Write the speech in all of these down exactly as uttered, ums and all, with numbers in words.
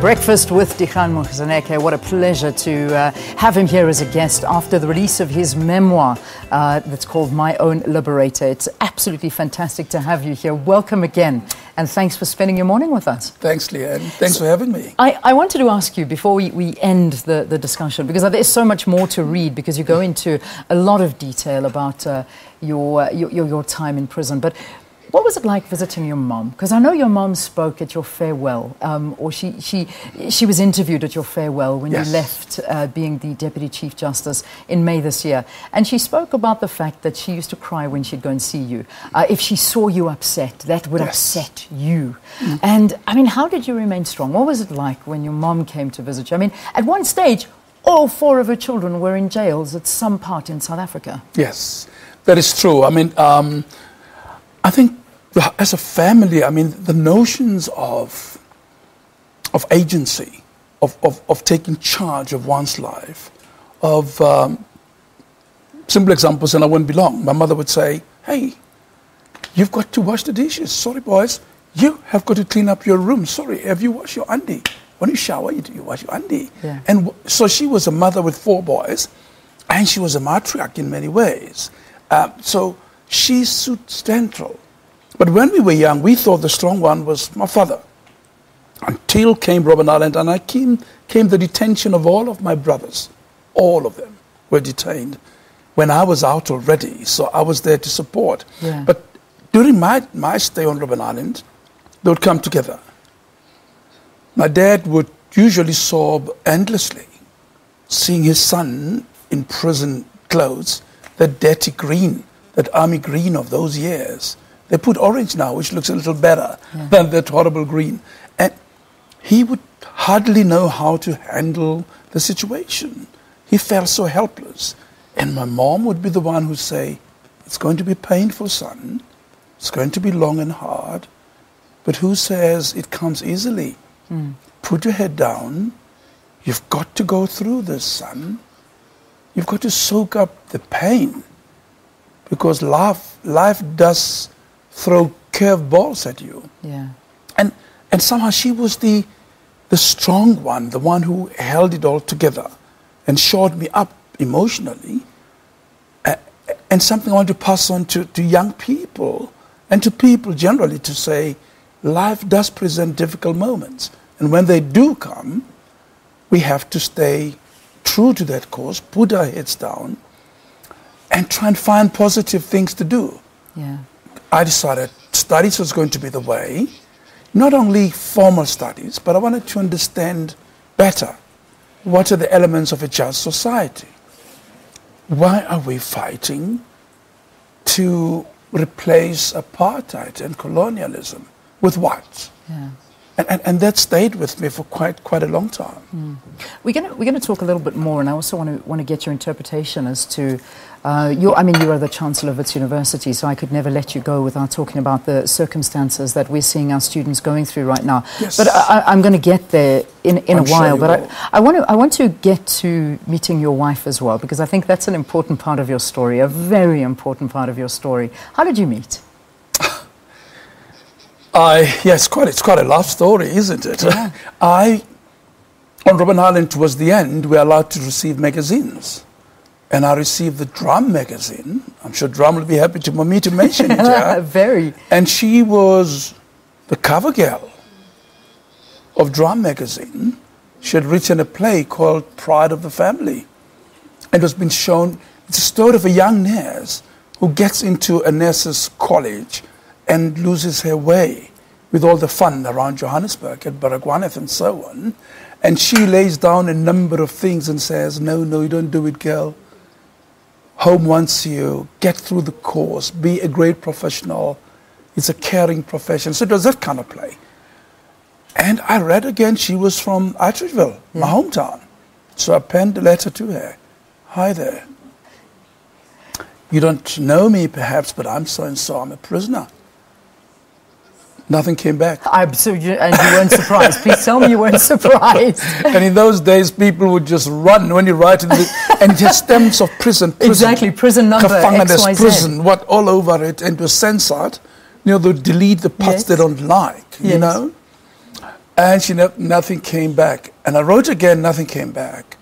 Breakfast with Dikhan Monchizanekay. What a pleasure to uh, have him here as a guest after the release of his memoir uh, that's called My Own Liberator. It's absolutely fantastic to have you here. Welcome again. And thanks for spending your morning with us. Thanks, Leah. Thanks for having me. I, I wanted to ask you, before we, we end the, the discussion, because there's so much more to read, because you go into a lot of detail about uh, your, uh, your, your time in prison. But what was it like visiting your mum? Because I know your mum spoke at your farewell, um, or she, she, she was interviewed at your farewell when yes. you left uh, being the Deputy Chief Justice in May this year. And she spoke about the fact that she used to cry when she'd go and see you. Uh, if she saw you upset, that would yes. upset you. Mm. And, I mean, how did you remain strong? What was it like when your mum came to visit you? I mean, at one stage, all four of her children were in jails at some part in South Africa. Yes, that is true. I mean, um, I think as a family, I mean, the notions of, of agency, of, of, of taking charge of one's life, of um, simple examples, and I wouldn't be long. My mother would say, hey, you've got to wash the dishes. Sorry, boys, you have got to clean up your room. Sorry, have you washed your undie? When you shower, you, do, you wash your undie. Yeah. And w so she was a mother with four boys, and she was a matriarch in many ways. Uh, so she's central. But when we were young, we thought the strong one was my father. Until came Robben Island, and I came, came the detention of all of my brothers. All of them were detained when I was out already, so I was there to support. Yeah. But during my, my stay on Robben Island, they would come together. My dad would usually sob endlessly, seeing his son in prison clothes, that dirty green, that army green of those years. They put orange now, which looks a little better yeah. than that horrible green. And he would hardly know how to handle the situation. He felt so helpless. And my mom would be the one who'd say, it's going to be painful, son. It's going to be long and hard. But who says it comes easily? Mm. Put your head down. You've got to go through this, son. You've got to soak up the pain. Because life, life does throw curveballs at you. Yeah. And and somehow she was the the strong one, the one who held it all together and shored me up emotionally. Uh, and something I want to pass on to, to young people and to people generally, to say life does present difficult moments. And when they do come, we have to stay true to that cause, put our heads down and try and find positive things to do. Yeah. I decided studies was going to be the way, not only formal studies, but I wanted to understand better what are the elements of a just society. Why are we fighting to replace apartheid and colonialism with what? Yeah. And, and, and that stayed with me for quite quite a long time. Mm. We're going we're gonna talk a little bit more, and I also want to want to get your interpretation as to, uh, your, I mean, you are the Chancellor of Witz University, so I could never let you go without talking about the circumstances that we're seeing our students going through right now. Yes. But I, I'm going to get there in, in a while, sure, but I, I, want to, I want to get to meeting your wife as well, because I think that's an important part of your story, a very important part of your story. How did you meet? I, yeah, it's quite, it's quite a love story, isn't it? Yeah. I, on Robben Island towards the end, we were allowed to receive magazines. And I received the Drum magazine. I'm sure Drum will be happy to, for me to mention it. Yeah? Very. And she was the cover girl of Drum magazine. She had written a play called Pride of the Family. It was been shown, it's a story of a young nurse who gets into a nurse's college and loses her way with all the fun around Johannesburg at Baragwanath and so on. And she lays down a number of things and says, no, no, you don't do it, girl. Home wants you, get through the course, be a great professional. It's a caring profession. So it was that kind of play. And I read again, she was from Atteridgeville, yeah. my hometown. So I penned a letter to her. Hi there. You don't know me perhaps, but I'm so-and-so, I'm a prisoner. Nothing came back. I'm so, and you weren't surprised. Please tell me you weren't surprised. And in those days, people would just run when you write in the, and just stamps of prison, prison. Exactly, prison number, X Y Z. Prison, what, all over it, and it was censored. You know, they'd delete the parts yes. they don't like, yes. you know. And she ne- nothing came back. And I wrote again, nothing came back.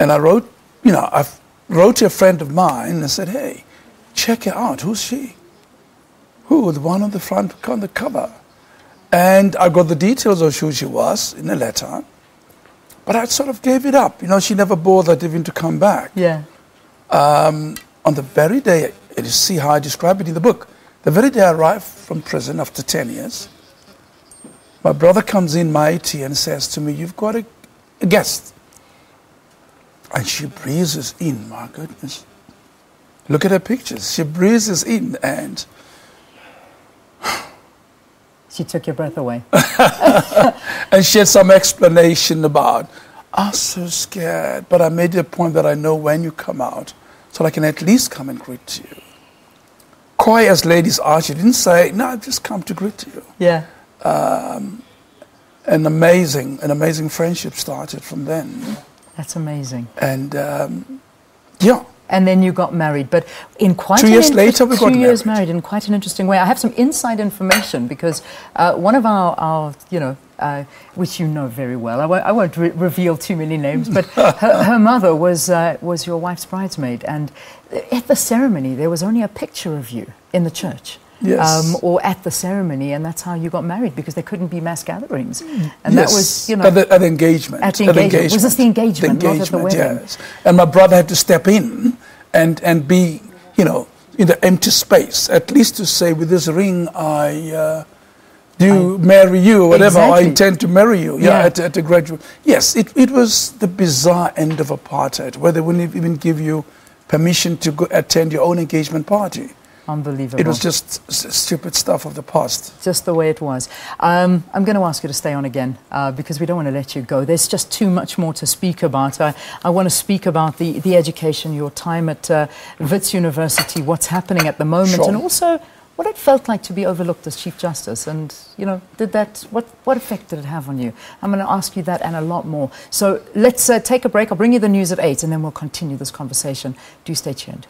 And I wrote, you know, I wrote to a friend of mine and said, hey, check it out. Who's she? Who? The one on the front, on the cover. And I got the details of who she was in a letter. But I sort of gave it up. You know, she never bothered even to come back. Yeah. Um, on the very day, and you see how I describe it in the book, the very day I arrived from prison after ten years, my brother comes in, my AT, and says to me, you've got a, a guest. And she breezes in, my goodness. Look at her pictures. She breezes in and... She took your breath away. And she had some explanation about, I'm so scared, but I made the point that I know when you come out, so I can at least come and greet you. Coy as ladies are, she didn't say, no, I've just come to greet you. Yeah. Um, an amazing, an amazing friendship started from then. That's amazing. And, um, yeah. And then you got married, but in quite two years later we got married. Two years married in quite an interesting way. I have some inside information because uh, one of our, our you know, uh, which you know very well. I won't, I won't re reveal too many names, but her, her mother was uh, was your wife's bridesmaid, and at the ceremony there was only a picture of you in the church. Yes. Um, or at the ceremony, and that's how you got married, because there couldn't be mass gatherings. And yes. that was, you know... At the, at the engagement. At the engagement. At the engagement. Was this the engagement, the engagement not at the wedding? Yes. And my brother had to step in and, and be, you know, in the empty space, at least to say, with this ring, I uh, do I, marry you, or whatever, exactly. I intend to marry you. Yeah. yeah. At, at a graduate... Yes, it, it was the bizarre end of apartheid, where they wouldn't even give you permission to go attend your own engagement party. Unbelievable. It was just s stupid stuff of the past. Just the way it was. Um, I'm going to ask you to stay on again uh, because we don't want to let you go. There's just too much more to speak about. I, I want to speak about the, the education, your time at uh, Witz University, what's happening at the moment, sure. and also what it felt like to be overlooked as Chief Justice. And, you know, did that, what, what effect did it have on you? I'm going to ask you that and a lot more. So let's uh, take a break. I'll bring you the news at eight and then we'll continue this conversation. Do stay tuned.